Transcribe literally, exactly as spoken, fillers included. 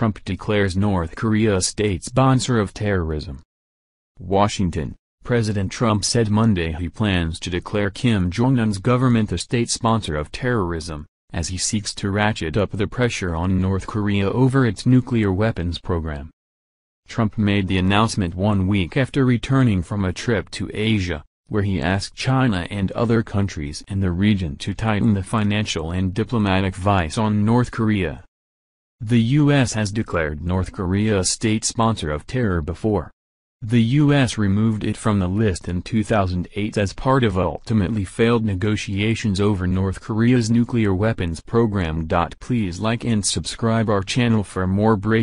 Trump declares North Korea a state sponsor of terrorism. Washington, President Trump said Monday he plans to declare Kim Jong-un's government a state sponsor of terrorism, as he seeks to ratchet up the pressure on North Korea over its nuclear weapons program. Trump made the announcement one week after returning from a trip to Asia, where he asked China and other countries in the region to tighten the financial and diplomatic vice on North Korea. The U S has declared North Korea a state sponsor of terror before. The U S removed it from the list in two thousand eight as part of ultimately failed negotiations over North Korea's nuclear weapons program. Please like and subscribe our channel for more breaking news.